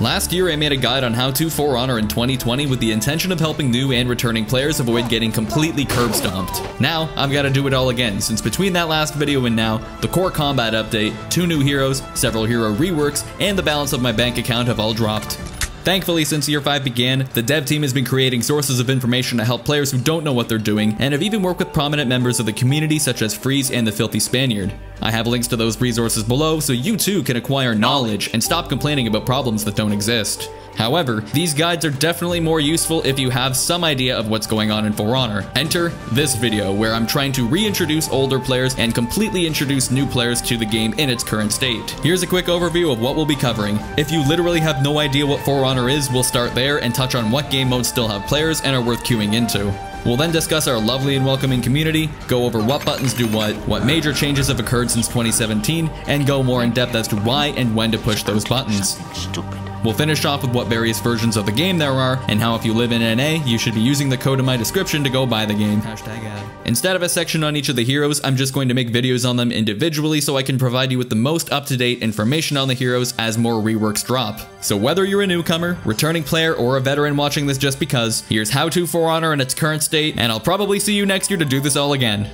Last year, I made a guide on how to For Honor in 2020 with the intention of helping new and returning players avoid getting completely curb stomped. Now, I've got to do it all again, since between that last video and now, the Core Combat Update, 2 new heroes, several hero reworks, and the balance of my bank account have all dropped. Thankfully, since Year 5 began, the dev team has been creating sources of information to help players who don't know what they're doing, and have even worked with prominent members of the community such as Freeze and the Filthy Spaniard. I have links to those resources below, so you too can acquire knowledge and stop complaining about problems that don't exist. However, these guides are definitely more useful if you have some idea of what's going on in For Honor. Enter this video, where I'm trying to reintroduce older players and completely introduce new players to the game in its current state. Here's a quick overview of what we'll be covering. If you literally have no idea what For Honor is, we'll start there and touch on what game modes still have players and are worth queuing into. We'll then discuss our lovely and welcoming community, go over what buttons do what major changes have occurred since 2017, and go more in depth as to why and when to push those buttons. We'll finish off with what various versions of the game there are, and how if you live in NA, you should be using the code in my description to go buy the game. Instead of a section on each of the heroes, I'm just going to make videos on them individually so I can provide you with the most up-to-date information on the heroes as more reworks drop. So whether you're a newcomer, returning player, or a veteran watching this just because, here's how to For Honor in its current state, and I'll probably see you next year to do this all again.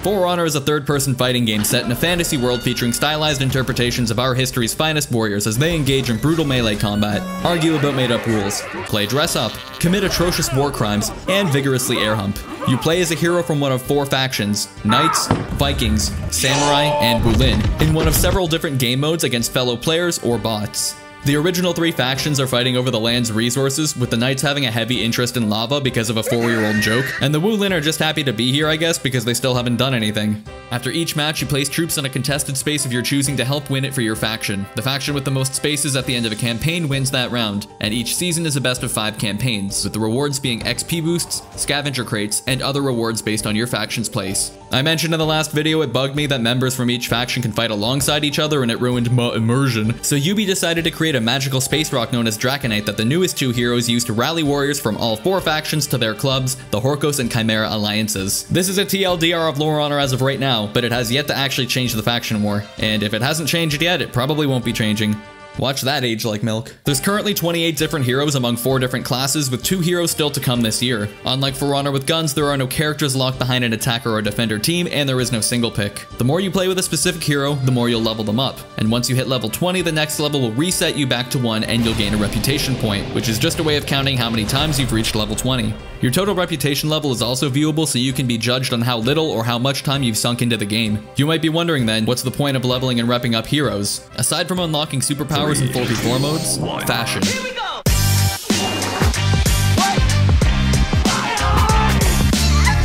For Honor is a third-person fighting game set in a fantasy world featuring stylized interpretations of our history's finest warriors as they engage in brutal melee combat, argue about made-up rules, play dress-up, commit atrocious war crimes, and vigorously air hump. You play as a hero from one of 4 factions, Knights, Vikings, Samurai, and Wulin, in one of several different game modes against fellow players or bots. The original 3 factions are fighting over the land's resources, with the Knights having a heavy interest in lava because of a 4-year-old joke, and the Wulin are just happy to be here, I guess, because they still haven't done anything. After each match, you place troops on a contested space of your choosing to help win it for your faction. The faction with the most spaces at the end of a campaign wins that round, and each season is a best of 5 campaigns, with the rewards being XP boosts, scavenger crates, and other rewards based on your faction's place. I mentioned in the last video it bugged me that members from each faction can fight alongside each other and it ruined my immersion, so Ubi decided to create a magical space rock known as Draconite that the newest 2 heroes use to rally warriors from all 4 factions to their clubs, the Horkos and Chimera alliances. This is a TLDR of For Honor as of right now, but it has yet to actually change the faction war, and if it hasn't changed yet, it probably won't be changing. Watch that age like milk. There's currently 28 different heroes among 4 different classes, with 2 heroes still to come this year. Unlike For Honor with guns, there are no characters locked behind an attacker or a defender team, and there is no single pick. The more you play with a specific hero, the more you'll level them up. And once you hit level 20, the next level will reset you back to 1 and you'll gain a reputation point, which is just a way of counting how many times you've reached level 20. Your total reputation level is also viewable, so you can be judged on how little or how much time you've sunk into the game. You might be wondering then, what's the point of leveling and repping up heroes? Aside from unlocking superpowers in full V4 modes, fashion. Here we go.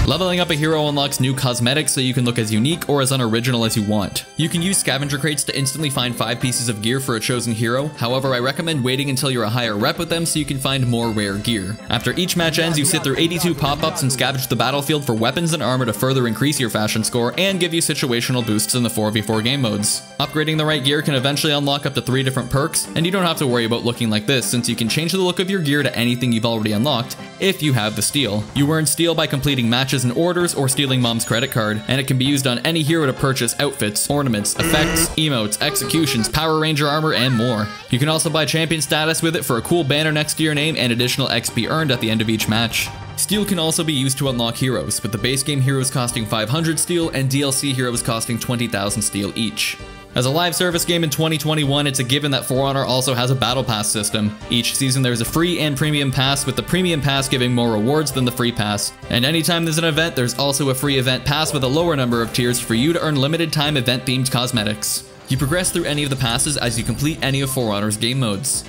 Leveling up a hero unlocks new cosmetics so you can look as unique or as unoriginal as you want. You can use scavenger crates to instantly find 5 pieces of gear for a chosen hero, however I recommend waiting until you're a higher rep with them so you can find more rare gear. After each match ends, you sit through 82 pop-ups and scavenge the battlefield for weapons and armor to further increase your fashion score and give you situational boosts in the 4v4 game modes. Upgrading the right gear can eventually unlock up to 3 different perks, and you don't have to worry about looking like this since you can change the look of your gear to anything you've already unlocked, if you have the steal. You earn steal by completing matches and orders or stealing mom's credit card, and it can be used on any hero to purchase outfits, ornaments, effects, emotes, executions, Power Ranger armor, and more. You can also buy champion status with it for a cool banner next to your name and additional XP earned at the end of each match. Steel can also be used to unlock heroes, with the base game heroes costing 500 steel and DLC heroes costing 20,000 steel each. As a live service game in 2021, it's a given that For Honor also has a battle pass system. Each season there's a free and premium pass, with the premium pass giving more rewards than the free pass. And anytime there's an event, there's also a free event pass with a lower number of tiers for you to earn limited time event themed cosmetics. You progress through any of the passes as you complete any of For Honor's game modes.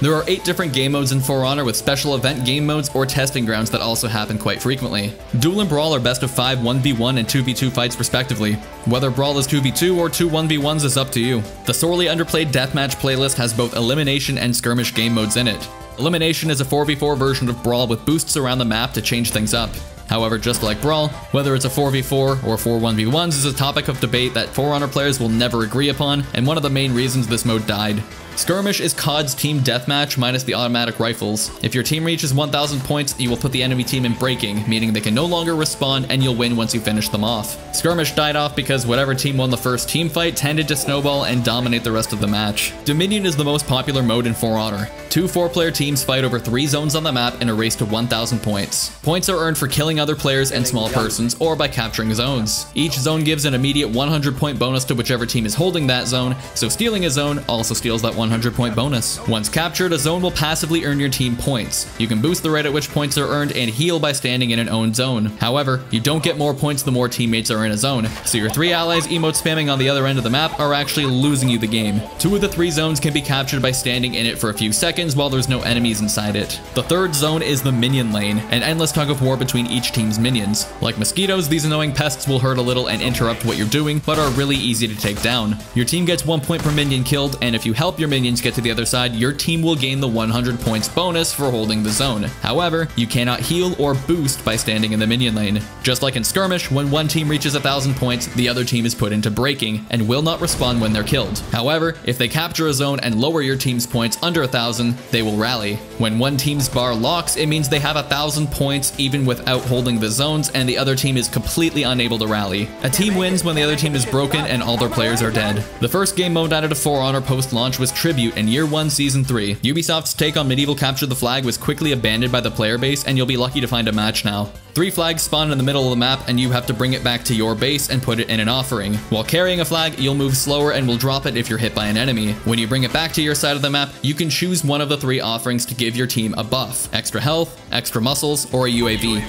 There are 8 different game modes in For Honor, with special event game modes or testing grounds that also happen quite frequently. Duel and Brawl are best of 5 1v1 and 2v2 fights respectively. Whether Brawl is 2v2 or 2 1v1s is up to you. The sorely underplayed Deathmatch playlist has both elimination and skirmish game modes in it. Elimination is a 4v4 version of Brawl with boosts around the map to change things up. However, just like Brawl, whether it's a 4v4 or 4 1v1s is a topic of debate that For Honor players will never agree upon, and one of the main reasons this mode died. Skirmish is COD's team deathmatch minus the automatic rifles. If your team reaches 1,000 points, you will put the enemy team in braking, meaning they can no longer respawn and you'll win once you finish them off. Skirmish died off because whatever team won the first team fight tended to snowball and dominate the rest of the match. Dominion is the most popular mode in For Honor. Two four-player teams fight over 3 zones on the map in a race to 1,000 points. Points are earned for killing other players and small persons, or by capturing zones. Each zone gives an immediate 100-point bonus to whichever team is holding that zone, so stealing a zone also steals that 100-point bonus. Once captured, a zone will passively earn your team points. You can boost the rate at which points are earned and heal by standing in an owned zone. However, you don't get more points the more teammates are in a zone, so your 3 allies emote spamming on the other end of the map are actually losing you the game. 2 of the 3 zones can be captured by standing in it for a few seconds while there's no enemies inside it. The 3rd zone is the minion lane, an endless tug of war between each team's minions. Like mosquitoes, these annoying pests will hurt a little and interrupt what you're doing, but are really easy to take down. Your team gets 1 point per minion killed, and if you help your minions get to the other side, your team will gain the 100 points bonus for holding the zone. However, you cannot heal or boost by standing in the minion lane. Just like in Skirmish, when one team reaches 1,000 points, the other team is put into braking and will not respond when they're killed. However, if they capture a zone and lower your team's points under 1,000, they will rally. When one team's bar locks, it means they have 1,000 points even without holding the zones, and the other team is completely unable to rally. A team wins when the other team is broken and all their players are dead. The first game mode added to For Honor post-launch was Tribute in Year 1 Season 3. Ubisoft's take on Medieval Capture the Flag was quickly abandoned by the player base, and you'll be lucky to find a match now. 3 flags spawn in the middle of the map, and you have to bring it back to your base and put it in an offering. While carrying a flag, you'll move slower and will drop it if you're hit by an enemy. When you bring it back to your side of the map, you can choose one of the 3 offerings to give your team a buff: extra health, extra muscles, or a UAV.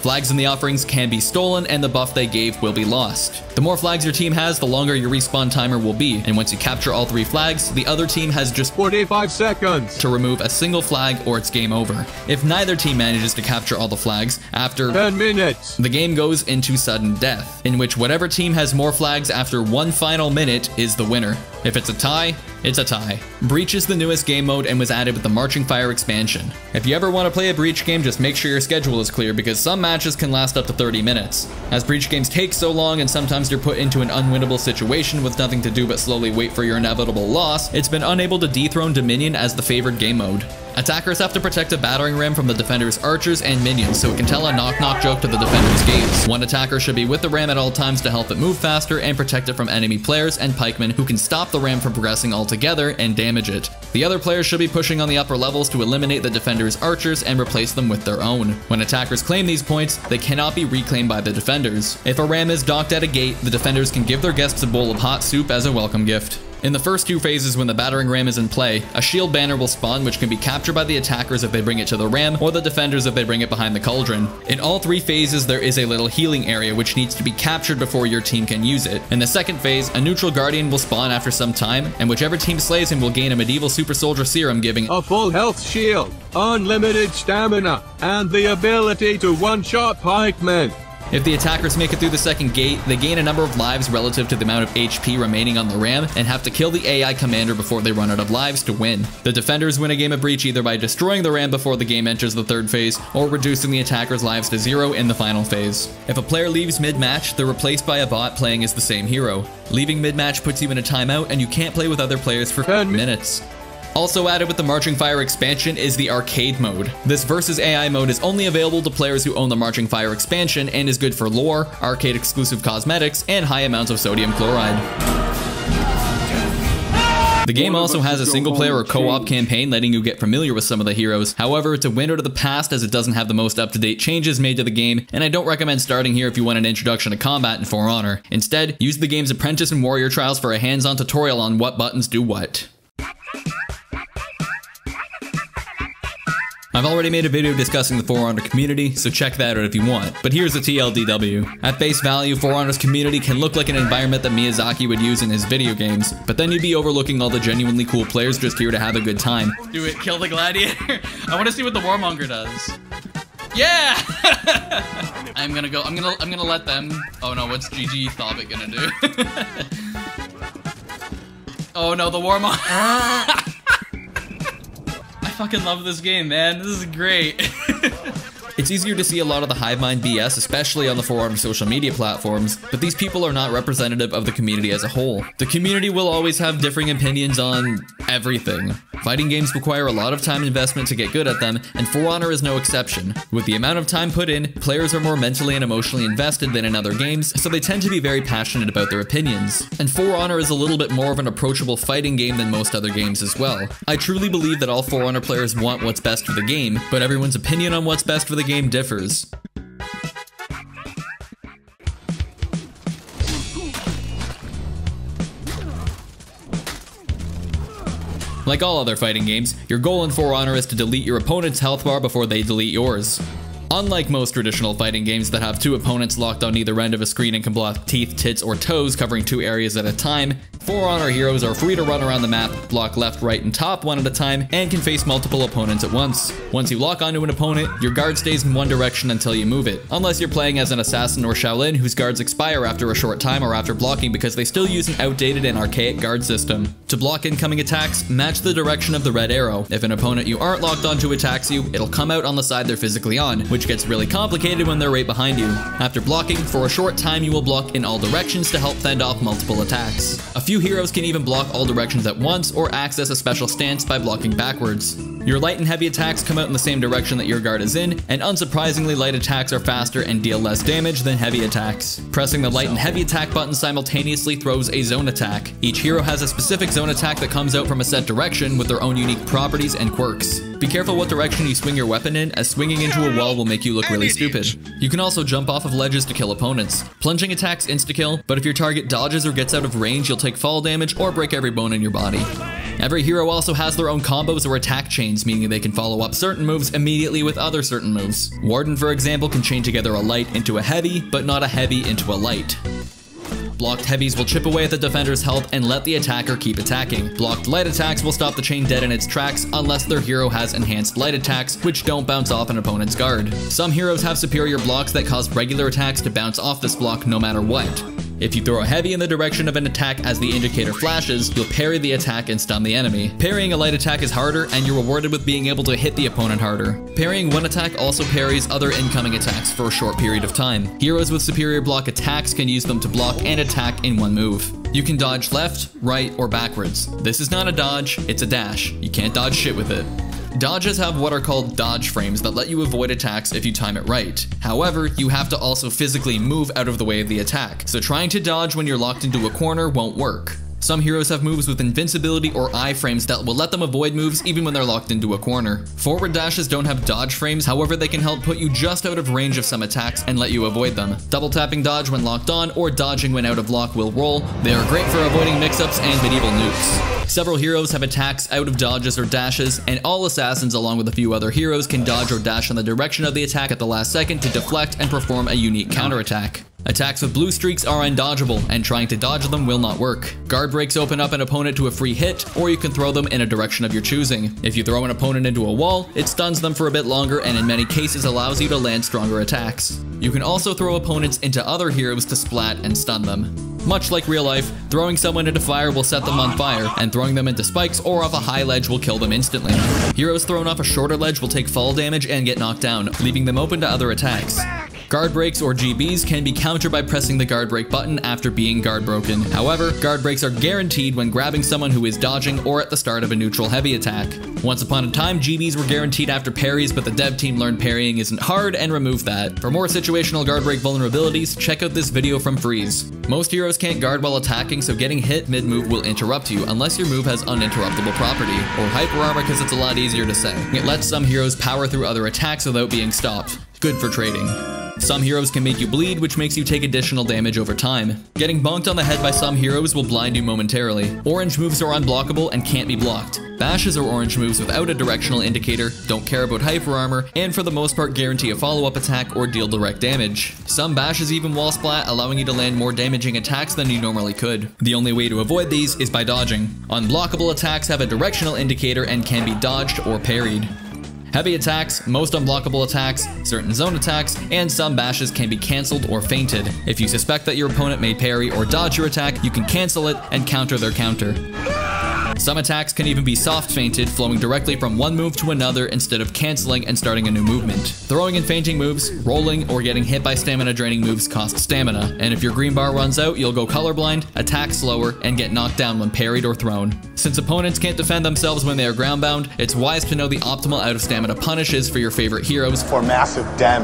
Flags in the offerings can be stolen, and the buff they gave will be lost. The more flags your team has, the longer your respawn timer will be, and once you capture all 3 flags, the other team has just 45 seconds to remove a single flag or it's game over. If neither team manages to capture all the flags, after 10 minutes, the game goes into sudden death, in which whatever team has more flags after one final minute is the winner. If it's a tie, it's a tie. Breach is the newest game mode and was added with the Marching Fire expansion. If you ever want to play a Breach game, just make sure your schedule is clear, because some matches can last up to 30 minutes. As Breach games take so long and sometimes you're put into an unwinnable situation with nothing to do but slowly wait for your inevitable loss, it's been unable to dethrone Dominion as the favored game mode. Attackers have to protect a battering ram from the defender's archers and minions, so it can tell a knock-knock joke to the defender's gates. One attacker should be with the ram at all times to help it move faster and protect it from enemy players and pikemen, who can stop the ram from progressing altogether and damage it. The other players should be pushing on the upper levels to eliminate the defender's archers and replace them with their own. When attackers claim these points, they cannot be reclaimed by the defenders. If a ram is docked at a gate, the defenders can give their guests a bowl of hot soup as a welcome gift. In the first 2 phases, when the battering ram is in play, a shield banner will spawn, which can be captured by the attackers if they bring it to the ram, or the defenders if they bring it behind the cauldron. In all 3 phases, there is a little healing area which needs to be captured before your team can use it. In the second phase, a neutral guardian will spawn after some time, and whichever team slays him will gain a medieval super soldier serum, giving a full health shield, unlimited stamina, and the ability to one-shot pikemen. If the attackers make it through the second gate, they gain a number of lives relative to the amount of HP remaining on the ram, and have to kill the AI commander before they run out of lives to win. The defenders win a game of Breach either by destroying the ram before the game enters the third phase, or reducing the attackers' lives to 0 in the final phase. If a player leaves mid-match, they're replaced by a bot playing as the same hero. Leaving mid-match puts you in a timeout, and you can't play with other players for 10 minutes. Also added with the Marching Fire expansion is the Arcade mode. This versus AI mode is only available to players who own the Marching Fire expansion and is good for lore, arcade-exclusive cosmetics, and high amounts of sodium chloride. The game also has a single-player or co-op campaign, letting you get familiar with some of the heroes. However, it's a window to the past, as it doesn't have the most up-to-date changes made to the game, and I don't recommend starting here if you want an introduction to combat in For Honor. Instead, use the game's Apprentice and Warrior Trials for a hands-on tutorial on what buttons do what. I've already made a video discussing the For Honor community, so check that out if you want, but here's the TLDW. At face value, For Honor's community can look like an environment that Miyazaki would use in his video games, but then you'd be overlooking all the genuinely cool players just here to have a good time. Do it, kill the gladiator. I want to see what the warmonger does. Yeah! I'm gonna let them. Oh no, what's GG Thobit gonna do? Oh no, the warmonger. I fucking love this game, man. This is great. It's easier to see a lot of the hive mind BS, especially on the For Honor social media platforms, but these people are not representative of the community as a whole. The community will always have differing opinions on everything. Fighting games require a lot of time investment to get good at them, and For Honor is no exception. With the amount of time put in, players are more mentally and emotionally invested than in other games, so they tend to be very passionate about their opinions. And For Honor is a little bit more of an approachable fighting game than most other games as well. I truly believe that all For Honor players want what's best for the game, but everyone's opinion on what's best for the game differs. Like all other fighting games, your goal in For Honor is to delete your opponent's health bar before they delete yours. Unlike most traditional fighting games that have two opponents locked on either end of a screen and can block teeth, tits, or toes covering two areas at a time, For Honor heroes are free to run around the map, block left, right, and top one at a time, and can face multiple opponents at once. Once you lock onto an opponent, your guard stays in one direction until you move it, unless you're playing as an assassin or Shaolin whose guards expire after a short time or after blocking because they still use an outdated and archaic guard system. To block incoming attacks, match the direction of the red arrow. If an opponent you aren't locked onto attacks you, it'll come out on the side they're physically on, which gets really complicated when they're right behind you. After blocking, for a short time you will block in all directions to help fend off multiple attacks. Few heroes can even block all directions at once or access a special stance by blocking backwards. Your light and heavy attacks come out in the same direction that your guard is in, and unsurprisingly, light attacks are faster and deal less damage than heavy attacks. Pressing the light and heavy attack button simultaneously throws a zone attack. Each hero has a specific zone attack that comes out from a set direction with their own unique properties and quirks. Be careful what direction you swing your weapon in, as swinging into a wall will make you look really stupid. You can also jump off of ledges to kill opponents. Plunging attacks insta-kill, but if your target dodges or gets out of range, you'll take fall damage or break every bone in your body. Every hero also has their own combos or attack chains, meaning they can follow up certain moves immediately with other certain moves. Warden, for example, can chain together a light into a heavy, but not a heavy into a light. Blocked heavies will chip away at the defender's health and let the attacker keep attacking. Blocked light attacks will stop the chain dead in its tracks unless their hero has enhanced light attacks, which don't bounce off an opponent's guard. Some heroes have superior blocks that cause regular attacks to bounce off this block no matter what. If you throw a heavy in the direction of an attack as the indicator flashes, you'll parry the attack and stun the enemy. Parrying a light attack is harder, and you're rewarded with being able to hit the opponent harder. Parrying one attack also parries other incoming attacks for a short period of time. Heroes with superior block attacks can use them to block and attack in one move. You can dodge left, right, or backwards. This is not a dodge, it's a dash. You can't dodge shit with it. Dodges have what are called dodge frames that let you avoid attacks if you time it right. However, you have to also physically move out of the way of the attack, so trying to dodge when you're locked into a corner won't work. Some heroes have moves with invincibility or iframes that will let them avoid moves even when they're locked into a corner. Forward dashes don't have dodge frames, however they can help put you just out of range of some attacks and let you avoid them. Double tapping dodge when locked on or dodging when out of lock will roll. They are great for avoiding mix-ups and medieval nukes. Several heroes have attacks out of dodges or dashes, and all assassins along with a few other heroes can dodge or dash in the direction of the attack at the last second to deflect and perform a unique counterattack. Attacks with blue streaks are undodgeable, and trying to dodge them will not work. Guard breaks open up an opponent to a free hit, or you can throw them in a direction of your choosing. If you throw an opponent into a wall, it stuns them for a bit longer and in many cases allows you to land stronger attacks. You can also throw opponents into other heroes to splat and stun them. Much like real life, throwing someone into fire will set them on fire, and throwing them into spikes or off a high ledge will kill them instantly. Heroes thrown off a shorter ledge will take fall damage and get knocked down, leaving them open to other attacks. Guard breaks or GBs can be countered by pressing the guard break button after being guard broken. However, guard breaks are guaranteed when grabbing someone who is dodging or at the start of a neutral heavy attack. Once upon a time, GBs were guaranteed after parries, but the dev team learned parrying isn't hard and removed that. For more situational guard break vulnerabilities, check out this video from Freeze. Most heroes can't guard while attacking, so getting hit mid-move will interrupt you unless your move has uninterruptible property, or hyper armor because it's a lot easier to say. It lets some heroes power through other attacks without being stopped. Good for trading. Some heroes can make you bleed, which makes you take additional damage over time. Getting bonked on the head by some heroes will blind you momentarily. Orange moves are unblockable and can't be blocked. Bashes are orange moves without a directional indicator, don't care about hyper armor, and for the most part guarantee a follow-up attack or deal direct damage. Some bashes even wall splat, allowing you to land more damaging attacks than you normally could. The only way to avoid these is by dodging. Unblockable attacks have a directional indicator and can be dodged or parried. Heavy attacks, most unblockable attacks, certain zone attacks, and some bashes can be cancelled or feinted. If you suspect that your opponent may parry or dodge your attack, you can cancel it and counter their counter. Some attacks can even be soft feinted, flowing directly from one move to another instead of canceling and starting a new movement. Throwing and feinting moves, rolling, or getting hit by stamina draining moves cost stamina, and if your green bar runs out, you'll go colorblind, attack slower, and get knocked down when parried or thrown. Since opponents can't defend themselves when they are groundbound, it's wise to know the optimal out of stamina punishes for your favorite heroes for massive damage.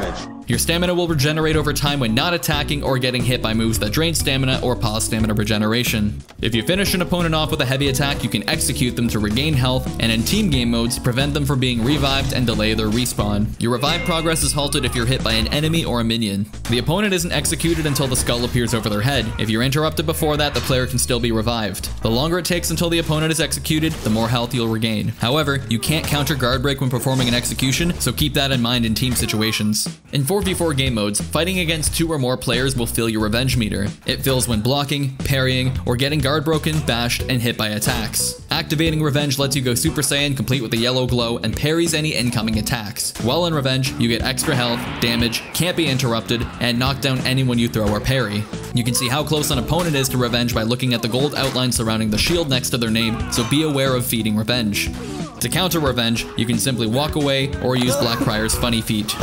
Your stamina will regenerate over time when not attacking or getting hit by moves that drain stamina or pause stamina regeneration. If you finish an opponent off with a heavy attack, you can execute them to regain health, and in team game modes, prevent them from being revived and delay their respawn. Your revive progress is halted if you're hit by an enemy or a minion. The opponent isn't executed until the skull appears over their head. If you're interrupted before that, the player can still be revived. The longer it takes until the opponent is executed, the more health you'll regain. However, you can't counter guard break when performing an execution, so keep that in mind in team situations. In 4v4 game modes, fighting against two or more players will fill your revenge meter. It fills when blocking, parrying, or getting guard broken, bashed, and hit by attacks. Activating revenge lets you go Super Saiyan complete with the yellow glow and parries any incoming attacks. While in revenge, you get extra health, damage, can't be interrupted, and knock down anyone you throw or parry. You can see how close an opponent is to revenge by looking at the gold outline surrounding the shield next to their name, so be aware of feeding revenge. To counter revenge, you can simply walk away or use Blackfriar's funny feet.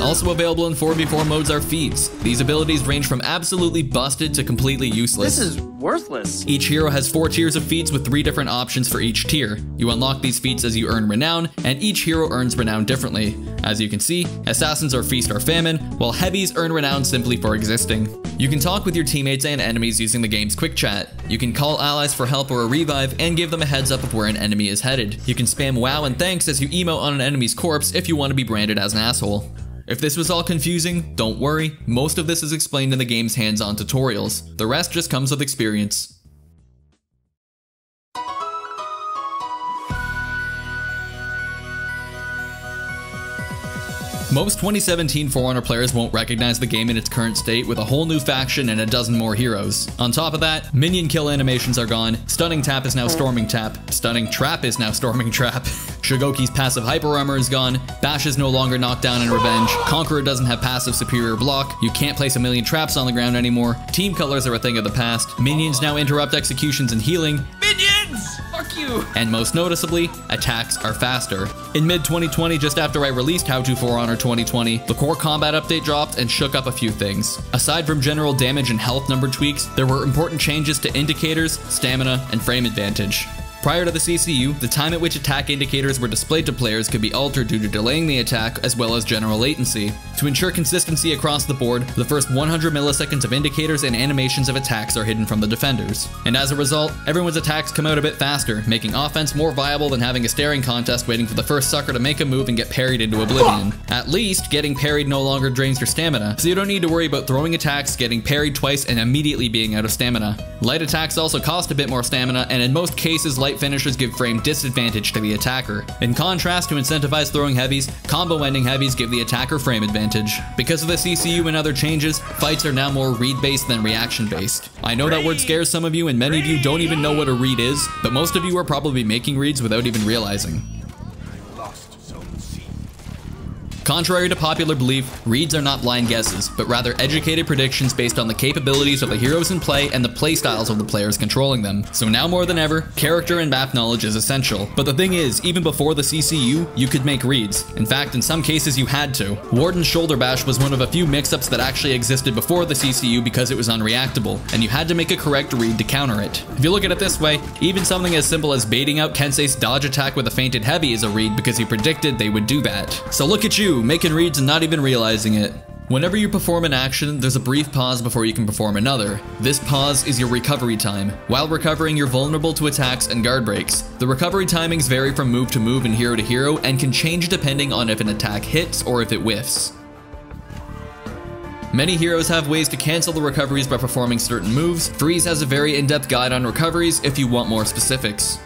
Also available in 4v4 modes are feats. These abilities range from absolutely busted to completely useless. This is worthless. Each hero has 4 tiers of feats with 3 different options for each tier. You unlock these feats as you earn renown, and each hero earns renown differently. As you can see, assassins are feast or famine, while heavies earn renown simply for existing. You can talk with your teammates and enemies using the game's quick chat. You can call allies for help or a revive and give them a heads up of where an enemy is headed. You can spam wow and thanks as you emote on an enemy's corpse if you want to be branded as an asshole. If this was all confusing, don't worry, most of this is explained in the game's hands-on tutorials. The rest just comes with experience. Most 2017 For Honor players won't recognize the game in its current state with a whole new faction and a dozen more heroes. On top of that, minion kill animations are gone, stunning tap is now storming tap, stunning trap is now storming trap, Shigoki's passive hyper armor is gone, Bash is no longer knocked down in revenge, Conqueror doesn't have passive superior block, you can't place a million traps on the ground anymore, team colors are a thing of the past, minions now interrupt executions and healing. Minions! Fuck you! And most noticeably, attacks are faster. In mid-2020, just after I released How to For Honor 2020, the Core Combat Update dropped and shook up a few things. Aside from general damage and health number tweaks, there were important changes to indicators, stamina, and frame advantage. Prior to the CCU, the time at which attack indicators were displayed to players could be altered due to delaying the attack as well as general latency. To ensure consistency across the board, the first 100 milliseconds of indicators and animations of attacks are hidden from the defenders. And as a result, everyone's attacks come out a bit faster, making offense more viable than having a staring contest waiting for the first sucker to make a move and get parried into oblivion. At least, getting parried no longer drains your stamina, so you don't need to worry about throwing attacks, getting parried twice, and immediately being out of stamina. Light attacks also cost a bit more stamina, and in most cases, light finishers give frame disadvantage to the attacker. In contrast, to incentivize throwing heavies, combo-ending heavies give the attacker frame advantage. Because of the CCU and other changes, fights are now more read-based than reaction-based. I know that word scares some of you, and many of you don't even know what a read is, but most of you are probably making reads without even realizing. Contrary to popular belief, reads are not blind guesses, but rather educated predictions based on the capabilities of the heroes in play and the playstyles of the players controlling them. So now more than ever, character and map knowledge is essential. But the thing is, even before the CCU, you could make reads. In fact, in some cases you had to. Warden's shoulder bash was one of a few mix-ups that actually existed before the CCU because it was unreactable, and you had to make a correct read to counter it. If you look at it this way, even something as simple as baiting out Kensei's dodge attack with a fainted heavy is a read because he predicted they would do that. So look at you, making reads and not even realizing it. Whenever you perform an action, there's a brief pause before you can perform another. This pause is your recovery time. While recovering, you're vulnerable to attacks and guard breaks. The recovery timings vary from move to move and hero to hero, and can change depending on if an attack hits or if it whiffs. Many heroes have ways to cancel the recoveries by performing certain moves. Freeze has a very in-depth guide on recoveries if you want more specifics.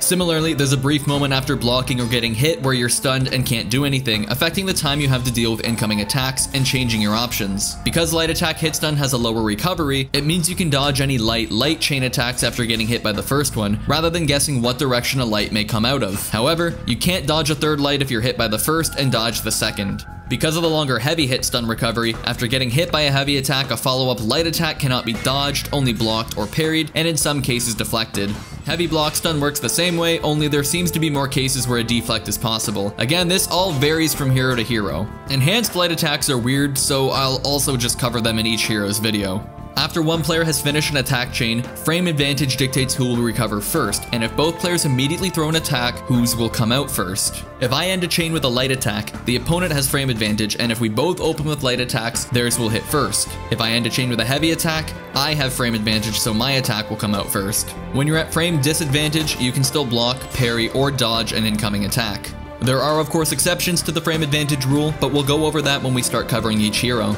Similarly, there's a brief moment after blocking or getting hit where you're stunned and can't do anything, affecting the time you have to deal with incoming attacks and changing your options. Because light attack hit stun has a lower recovery, it means you can dodge any light chain attacks after getting hit by the first one, rather than guessing what direction a light may come out of. However, you can't dodge a third light if you're hit by the first and dodge the second. Because of the longer heavy hit stun recovery, after getting hit by a heavy attack, a follow-up light attack cannot be dodged, only blocked or parried, and in some cases deflected. Heavy block stun works the same way, only there seems to be more cases where a deflect is possible. Again, this all varies from hero to hero. Enhanced flight attacks are weird, so I'll also just cover them in each hero's video. After one player has finished an attack chain, frame advantage dictates who will recover first, and if both players immediately throw an attack, whose will come out first. If I end a chain with a light attack, the opponent has frame advantage, and if we both open with light attacks, theirs will hit first. If I end a chain with a heavy attack, I have frame advantage, so my attack will come out first. When you're at frame disadvantage, you can still block, parry, or dodge an incoming attack. There are of course exceptions to the frame advantage rule, but we'll go over that when we start covering each hero.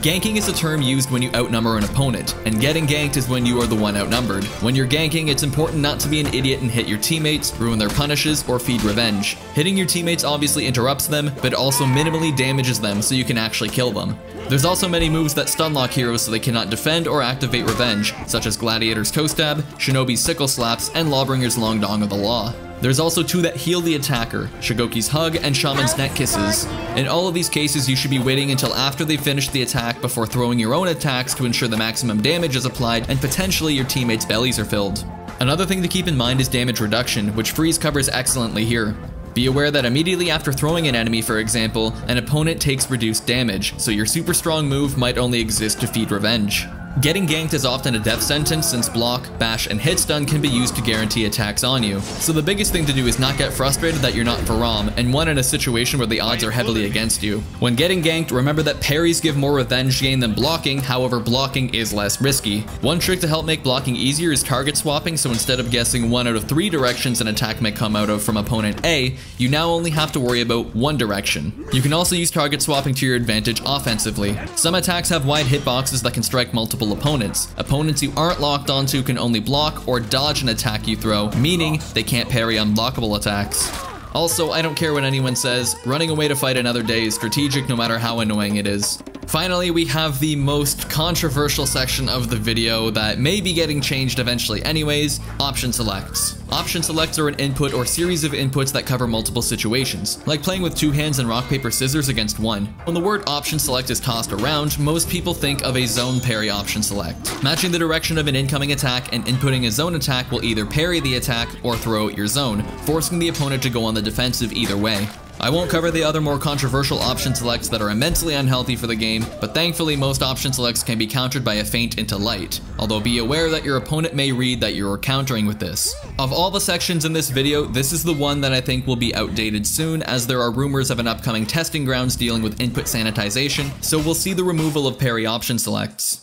Ganking is a term used when you outnumber an opponent, and getting ganked is when you are the one outnumbered. When you're ganking, it's important not to be an idiot and hit your teammates, ruin their punishes, or feed revenge. Hitting your teammates obviously interrupts them, but also minimally damages them so you can actually kill them. There's also many moves that stunlock heroes so they cannot defend or activate revenge, such as Gladiator's toe stab, Shinobi's sickle slaps, and Lawbringer's long dong of the law. There's also two that heal the attacker, Shigoki's hug and Shaman's neck kisses. In all of these cases, you should be waiting until after they finish the attack before throwing your own attacks to ensure the maximum damage is applied and potentially your teammates' bellies are filled. Another thing to keep in mind is damage reduction, which Freeze covers excellently here. Be aware that immediately after throwing an enemy, for example, an opponent takes reduced damage, so your super strong move might only exist to feed revenge. Getting ganked is often a death sentence since block, bash, and hit stun can be used to guarantee attacks on you. So the biggest thing to do is not get frustrated that you're not Varam, and one in a situation where the odds are heavily against you. When getting ganked, remember that parries give more revenge gain than blocking, however blocking is less risky. One trick to help make blocking easier is target swapping, so instead of guessing one out of three directions an attack may come out of from opponent A, you now only have to worry about one direction. You can also use target swapping to your advantage offensively. Some attacks have wide hitboxes that can strike multiple opponents. Opponents you aren't locked onto can only block or dodge an attack you throw, meaning they can't parry unblockable attacks. Also, I don't care what anyone says, running away to fight another day is strategic no matter how annoying it is. Finally, we have the most controversial section of the video that may be getting changed eventually anyways, option selects. Option selects are an input or series of inputs that cover multiple situations, like playing with two hands and rock, paper, scissors against one. When the word option select is tossed around, most people think of a zone parry option select. Matching the direction of an incoming attack and inputting a zone attack will either parry the attack or throw at your zone, forcing the opponent to go on the defensive either way. I won't cover the other more controversial option selects that are immensely unhealthy for the game, but thankfully most option selects can be countered by a feint into light, although be aware that your opponent may read that you're countering with this. Of all the sections in this video, this is the one that I think will be outdated soon, as there are rumors of an upcoming testing grounds dealing with input sanitization, so we'll see the removal of parry option selects.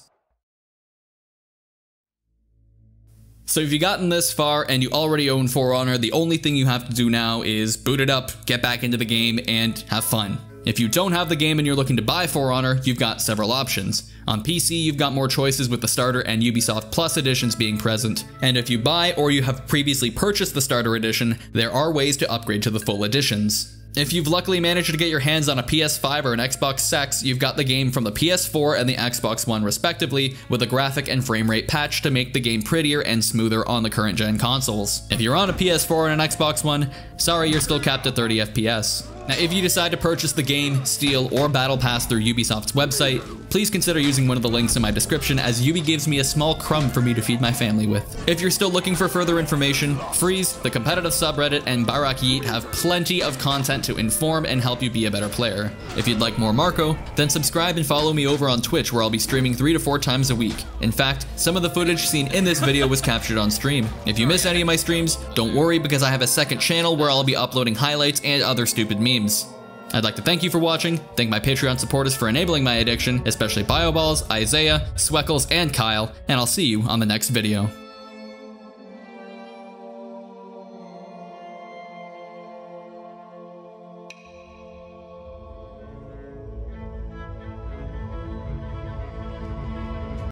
So if you've gotten this far and you already own For Honor, the only thing you have to do now is boot it up, get back into the game, and have fun. If you don't have the game and you're looking to buy For Honor, you've got several options. On PC, you've got more choices with the Starter and Ubisoft Plus editions being present. And if you buy or you have previously purchased the Starter edition, there are ways to upgrade to the full editions. If you've luckily managed to get your hands on a PS5 or an Xbox X, you've got the game from the PS4 and the Xbox One respectively, with a graphic and frame rate patch to make the game prettier and smoother on the current gen consoles. If you're on a PS4 and an Xbox One, sorry, you're still capped at 30 FPS. Now, if you decide to purchase the game, steal, or battle pass through Ubisoft's website, please consider using one of the links in my description, as Ubi gives me a small crumb for me to feed my family with. If you're still looking for further information, Freeze, the competitive subreddit, and BarakYEET have plenty of content to inform and help you be a better player. If you'd like more Marco, then subscribe and follow me over on Twitch, where I'll be streaming 3 to 4 times a week. In fact, some of the footage seen in this video was captured on stream. If you miss any of my streams, don't worry, because I have a second channel where I'll be uploading highlights and other stupid memes. I'd like to thank you for watching, thank my Patreon supporters for enabling my addiction, especially BioBalls, Isaiah, Sweckles, and Kyle, and I'll see you on the next video.